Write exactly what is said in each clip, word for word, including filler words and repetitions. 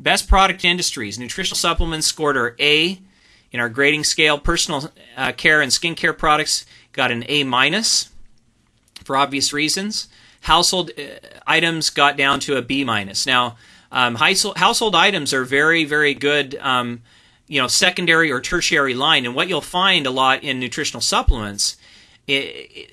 Best product industries. Nutritional supplements scored our A in our grading scale. Personal uh, care and skincare products got an A minus for obvious reasons. Household uh, items got down to a B minus. Now, um, household, household items are very, very good um, you know, secondary or tertiary line. And what you'll find a lot in nutritional supplements, it,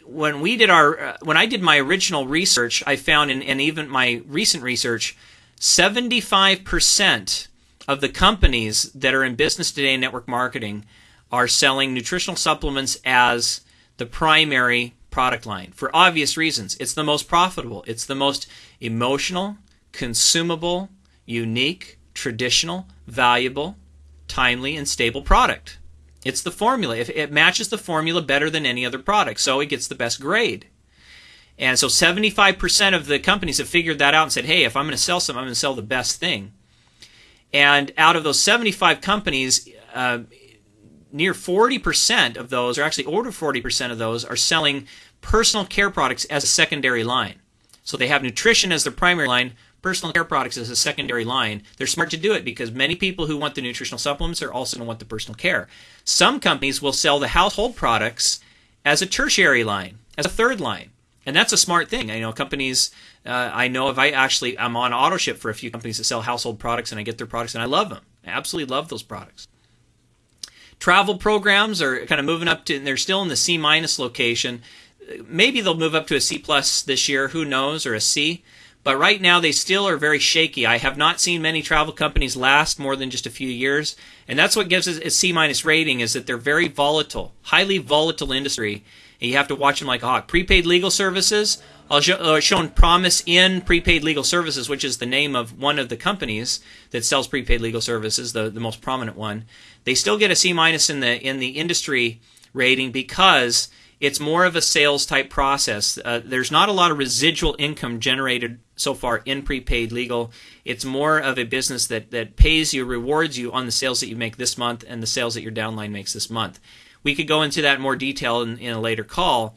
it, when we did our, uh, when I did my original research, I found, in, and even my recent research, seventy-five percent of the companies that are in business today in network marketing are selling nutritional supplements as the primary product line for obvious reasons. It's the most profitable. It's the most emotional, consumable, unique, traditional, valuable, timely, and stable product. It's the formula. If it matches the formula better than any other product, so it gets the best grade. And so seventy-five percent of the companies have figured that out and said, hey, if I'm going to sell something, I'm going to sell the best thing. And out of those seventy-five companies, uh, near forty percent of those, or actually over forty percent of those, are selling personal care products as a secondary line. So they have nutrition as their primary line, personal care products as a secondary line. They're smart to do it because many people who want the nutritional supplements are also going to want the personal care. Some companies will sell the household products as a tertiary line, as a third line. And that's a smart thing. I know companies, uh, I know if I actually, I'm on auto ship for a few companies that sell household products, and I get their products and I love them. I absolutely love those products. Travel programs are kind of moving up to, and they're still in the C minus location. Maybe they'll move up to a C plus this year, who knows, or a C. But right now they still are very shaky. I have not seen many travel companies last more than just a few years. And that's what gives us a C minus rating, is that they're very volatile, highly volatile industry. And you have to watch them like a hawk. Prepaid legal services, I'll show, uh, shown promise in prepaid legal services, which is the name of one of the companies that sells prepaid legal services, the, the most prominent one. They still get a C minus in the in the industry rating because it's more of a sales type process. Uh, there's not a lot of residual income generated so far in prepaid legal. It's more of a business that, that pays you, rewards you on the sales that you make this month and the sales that your downline makes this month. We could go into that in more detail in, in a later call,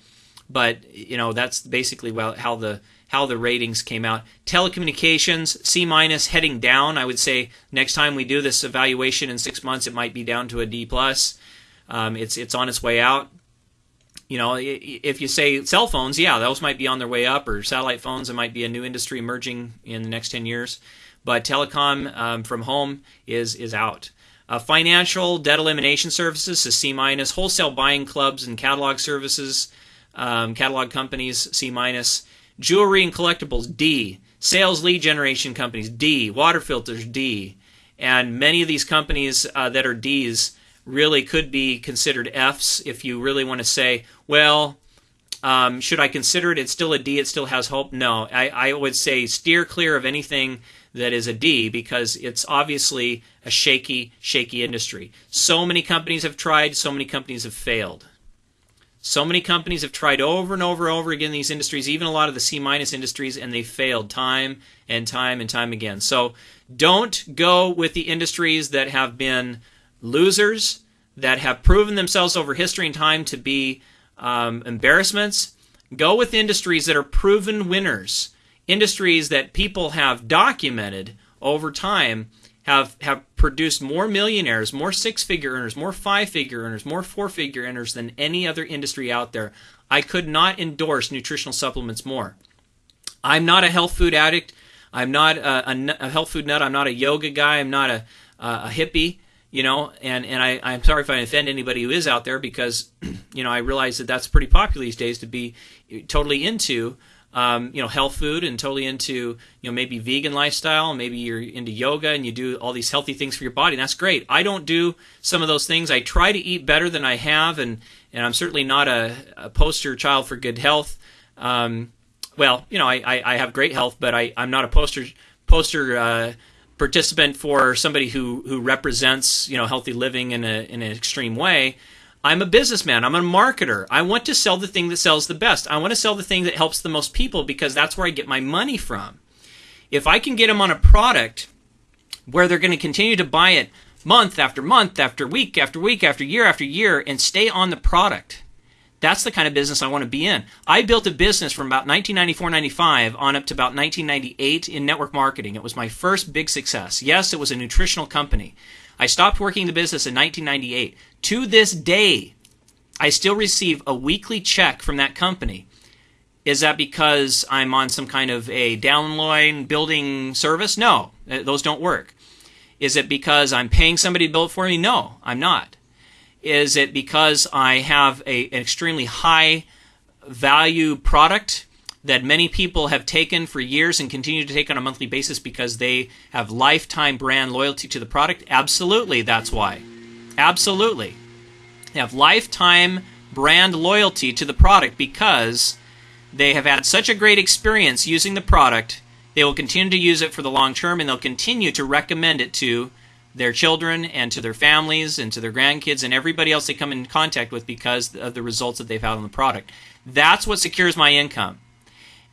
but you know that's basically how the how the ratings came out. Telecommunications, C minus, heading down. I would say next time we do this evaluation in six months, it might be down to a D plus. Um, it's it's on its way out. You know, if you say cell phones, yeah, those might be on their way up, or satellite phones. It might be a new industry emerging in the next ten years. But telecom um, from home is is out. Uh, financial, debt elimination services is C minus. Wholesale buying clubs and catalog services, um, catalog companies, C minus. Jewelry and collectibles, D. Sales lead generation companies, D. Water filters, D. And many of these companies uh, that are D's really could be considered F's if you really want to say, well, um, should I consider it? It's still a D. It still has hope. No, I, I would say steer clear of anything that is a D because it's obviously a shaky, shaky industry. So many companies have tried. So many companies have failed. So many companies have tried over and over and over again these industries, even a lot of the C-minus industries, and they failed time and time and time again. So don't go with the industries that have been losers, that have proven themselves over history and time to be um, embarrassments. Go with industries that are proven winners. Industries that people have documented over time have, have produced more millionaires, more six-figure earners, more five-figure earners, more four-figure earners than any other industry out there. I could not endorse nutritional supplements more. I'm not a health food addict. I'm not a, a, a health food nut. I'm not a yoga guy. I'm not a, a, a hippie. You know, and, and I, I'm sorry if I offend anybody who is out there because, you know, I realize that that's pretty popular these days to be totally into, um, you know, health food and totally into, you know, maybe vegan lifestyle. Maybe you're into yoga and you do all these healthy things for your body. And that's great. I don't do some of those things. I try to eat better than I have, and, and I'm certainly not a, a poster child for good health. Um, well, you know, I, I, I have great health, but I, I'm not a poster poster uh participant for somebody who who represents, you know, healthy living in a in an extreme way. I'm a businessman. I'm a marketer. I want to sell the thing that sells the best. I want to sell the thing that helps the most people because that's where I get my money from. If I can get them on a product where they're going to continue to buy it month after month after week after week after year after year and stay on the product, That's the kind of business I want to be in. I built a business from about nineteen ninety-four ninety-five on up to about nineteen ninety-eight in network marketing. It was my first big success. Yes, it was a nutritional company. I stopped working the business in nineteen ninety-eight. To this day, I still receive a weekly check from that company. Is that because I'm on some kind of a downline building service? No, those don't work. Is it because I'm paying somebody to build it for me? No, I'm not. Is it because I have a, an extremely high value product that many people have taken for years and continue to take on a monthly basis because they have lifetime brand loyalty to the product? Absolutely, that's why. Absolutely. They have lifetime brand loyalty to the product because they have had such a great experience using the product, they will continue to use it for the long term, and they'll continue to recommend it to their children and to their families and to their grandkids and everybody else they come in contact with because of the results that they've had on the product. That's what secures my income.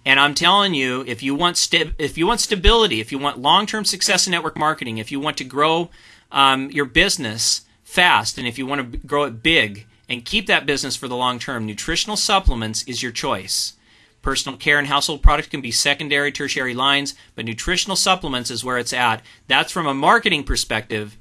And I'm telling you, if you want st if you want stability, if you want long-term success in network marketing, if you want to grow um, your business fast, and if you want to grow it big and keep that business for the long term, nutritional supplements is your choice. Personal care and household products can be secondary, tertiary lines, but nutritional supplements is where it's at. That's from a marketing perspective,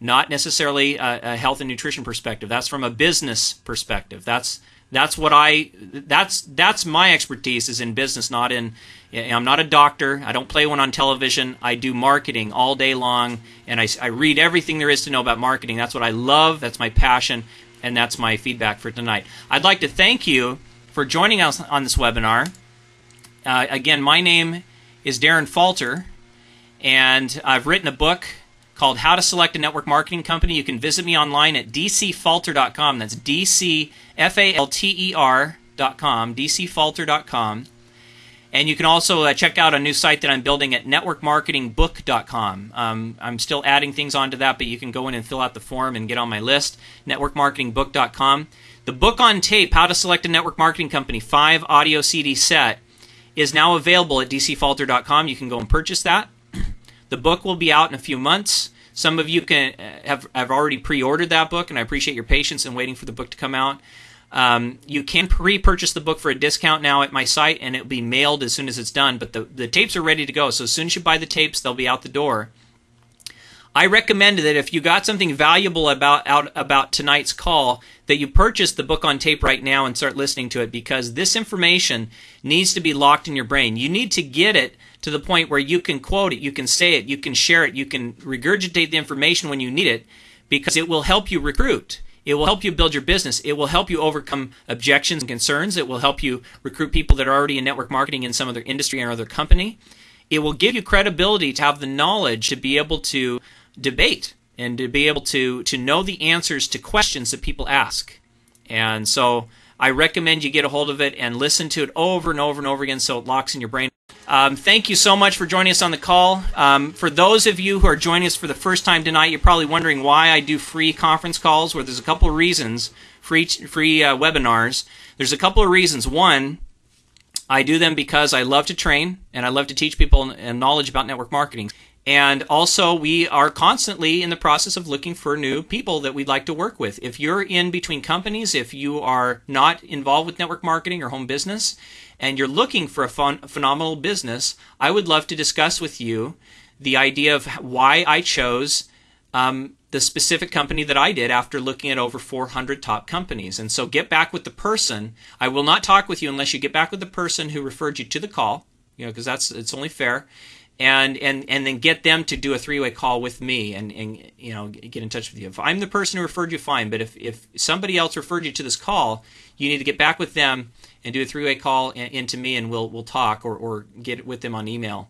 not necessarily a, a health and nutrition perspective. That's from a business perspective. That's that's what I that's that's my expertise is in business, not in. I'm not a doctor. I don't play one on television. I do marketing all day long, and I, I read everything there is to know about marketing. That's what I love. That's my passion, and that's my feedback for tonight. I'd like to thank you for joining us on this webinar. Uh, again, my name is Daren Falter, and I've written a book called How to Select a Network Marketing Company. You can visit me online at d c falter dot com. That's D C F A L T E R dot com, d c falter dot com. And you can also uh, check out a new site that I'm building at network marketing book dot com. Um, I'm still adding things onto that, but you can go in and fill out the form and get on my list, network marketing book dot com. The book on tape, How to Select a Network Marketing Company, five audio C D set, is now available at d c falter dot com. You can go and purchase that. The book will be out in a few months. Some of you can have, have already pre-ordered that book, and I appreciate your patience in waiting for the book to come out. Um, you can pre-purchase the book for a discount now at my site, and it will be mailed as soon as it's done. But the, the tapes are ready to go, so as soon as you buy the tapes, they'll be out the door. I recommend that if you got something valuable about out about tonight's call, that you purchase the book on tape right now and start listening to it, because this information needs to be locked in your brain. You need to get it to the point where you can quote it, you can say it, you can share it, you can regurgitate the information when you need it, because it will help you recruit. It will help you build your business. It will help you overcome objections and concerns. It will help you recruit people that are already in network marketing in some other industry or other company. It will give you credibility to have the knowledge to be able to debate and to be able to to know the answers to questions that people ask. And so I recommend you get a hold of it and listen to it over and over and over again so it locks in your brain. Um, thank you so much for joining us on the call. Um, for those of you who are joining us for the first time tonight, you're probably wondering why I do free conference calls, where there's a couple of reasons, free, free uh, webinars. There's a couple of reasons. One, I do them because I love to train and I love to teach people and knowledge about network marketing. And also, we are constantly in the process of looking for new people that we'd like to work with. If you're in between companies, if you are not involved with network marketing or home business, and you're looking for a fun, phenomenal business, I would love to discuss with you the idea of why I chose um, the specific company that I did after looking at over four hundred top companies. And so get back with the person. I will not talk with you unless you get back with the person who referred you to the call, you know, because that's it's only fair. And, and and then get them to do a three-way call with me and, and you know get in touch with you. If I'm the person who referred you, fine, but if, if somebody else referred you to this call, you need to get back with them and do a three-way call in, into me, and we'll we'll talk or, or get with them on email.